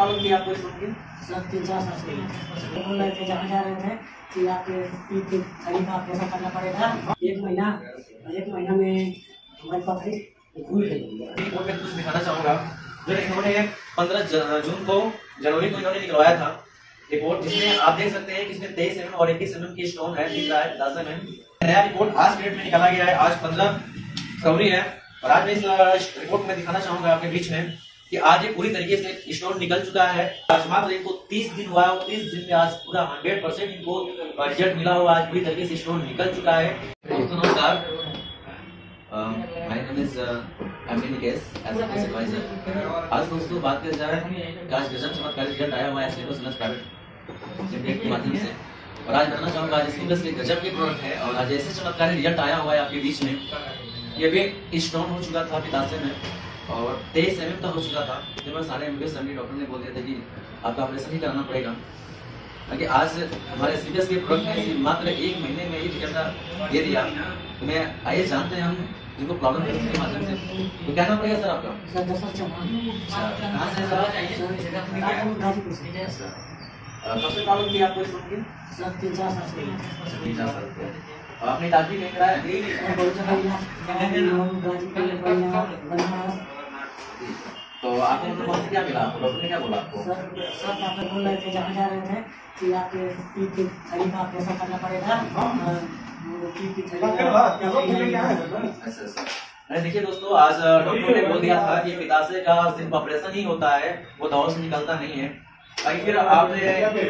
Problem थी आपको इस रोड की? सर 3-4 साल से ही बोल रहे थे, जहाँ जा रहे थे कि आपके शरीर का ऑपरेशन करना पड़ेगा। एक महीना में हमारी पथरी घूल गई। मैं कुछ दिखाना चाहूँगा, जो इन्होंने 15 जून को जनवरी को इन्होंने निकलवाया था रिपोर्ट, जिसमें आप देख सकते हैं कि इसमें 23 mm और 21 mm की स्टोन है, दिख रहा है 10 mm। नया रिपोर्ट आज के डेट में निकाला गया है, आज 15 फरवरी है, और आज मैं इस रिपोर्ट में दिखाना चाहूंगा आपके बीच में कि आज ये पूरी तरीके से स्टोन निकल चुका है। आज मात्र इनको 30 दिन हुआ है, 30 दिन में आज पूरा 100% इनको रिजल्ट मिला हुआ, आज पूरी तरीके से स्टोन निकल चुका है। नमस्कार, आज दोस्तों बात किया जा रहा है कि आज गजब चमत्कारी रिजल्ट आया हुआ है एस्टेटोसलस प्राइवेट लिमिटेड के माध्यम से, और आज बताना चाहूँगा आज एस्टेटोसलस के गजब के प्रोडक्ट है, और आज ऐसे चमत्कारी रिजल्ट आया हुआ है आपके बीच में। ये भी स्टोन हो चुका था 85 में और 23 mm तक हो चुका था, जब मैं 5.5 mm डॉक्टर ने बोल दिया था कि आपका ऑपरेशन ही कराना पड़ेगा। कि आज हमारे एस्टेटोसलस के प्रोडक्ट ने मात्र 1 महीने में ये रिजल्ट दे दिया। मैं आइए जानते हैं हम जिनको प्रॉब्लम के माध्यम से, तो क्या नाम पड़ेगा सर आपका? सर दशरथ चौहान। कहाँ से सर? सर कब से प्रॉब्लम थी आपको इस रोड की? सर 3-4 साल से ही। 3-4 साल। आपने इलाज भी नहीं कराया? तो आपने डॉक्टर क्या मिला आपको, डॉक्टर ने क्या बोला आपको? सर डॉक्टर बोल रहे थे, जहाँ जा रहे थे कि आपके पीठ की थैली का ऑपरेशन करना पड़ेगा। अरे देखिए दोस्तों, आज डॉक्टर ने बोल दिया था कि पित्ताशय का सिर्फ ऑपरेशन ही होता है, वो दवाओं से निकलता नहीं है। भाई फिर आपने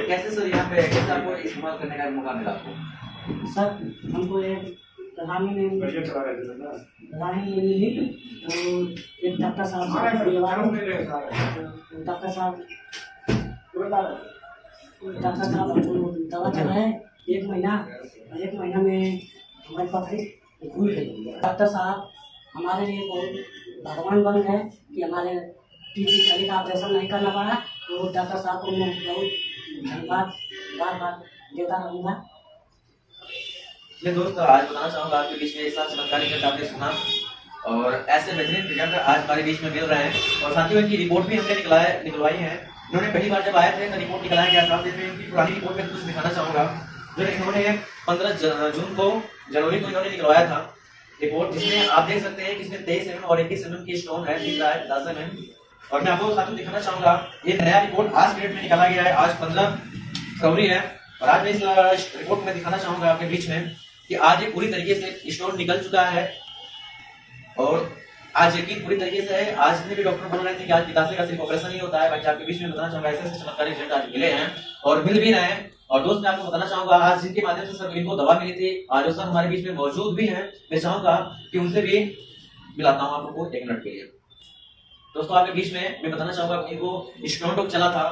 कैसे सर यहाँ पे कैसे आपको इस्तेमाल करने का मौका मिला आपको? सर हमको एक मिली, तो एक डॉक्टर साहब दवा चलाए। एक महीना में हमारी पथरी घूल गई। डॉक्टर साहब हमारे लिए बहुत भगवान बन गए कि हमारे टीवी का ऑपरेशन नहीं करना पड़ा, तो डॉक्टर साहब को मैं बहुत धन्यवाद बार देता रहूँगा। ये दोस्तों आज बताना चाहूँगा आपके बीच में एक साथ चमत्कारी रिजल्ट आपने सुना, और ऐसे बेहतरीन रिजल्ट आज हमारे बीच में मिल रहे हैं। और साथियों इनकी रिपोर्ट भी हमने निकलवाई है। इन्होंने पहली बार जब आए थे तो रिपोर्ट निकलाया गया था, फिर इनकी पुरानी रिपोर्ट में कुछ दिखाना चाहूँगा। जो इन्होंने 15 जून को जनवरी को इन्होंने निकलवाया था रिपोर्ट, जिसमें आप देख सकते हैं कि इसमें 23 mm और 21 mm की स्टोन है, दिख रहा है 10 mm। और मैं आपको साथ में दिखाना चाहूँगा ये नया रिपोर्ट आज के डेट में निकाला गया है, आज 15 फरवरी है, और आज मैं इस रिपोर्ट में दिखाना चाहूँगा आपके बीच में कि आज ये पूरी तरीके से स्टोन निकल चुका है। और आज यकीन पूरी तरीके से है, आज जितने भी डॉक्टर बोल रहे थे कि आज पित्ताशय का सिर्फ ऑपरेशन ही होता है, आपके बीच में बताना चाहूँगा ऐसे चमत्कारी रिजल्ट आज मिले हैं और मिल भी रहे हैं। और दोस्त मैं आपको बताना चाहूंगा आज जिनके माध्यम से सर इनको दवा मिली थी, आज वो सर हमारे बीच में मौजूद भी हैं, मैं चाहूंगा कि उनसे भी मिलाता हूं आप लोगों को 1 मिनट के लिए। दोस्तों आपके बीच में मैं बताना चाहूंगा इनको स्टोनटॉक चला था,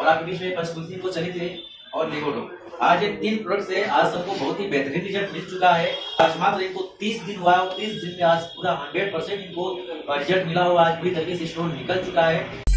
और आपके बीच में पंचकुंती को चली थी, और लेगोटॉक। आज ये 3 प्रोडक्ट से आज सबको बहुत ही बेहतरीन रिजल्ट मिल चुका है। आज मात्र इनको 30 दिन हुआ है, 30 दिन में आज पूरा 100% इनको रिजल्ट मिला हुआ, आज पूरी तरीके से स्टोन निकल चुका है।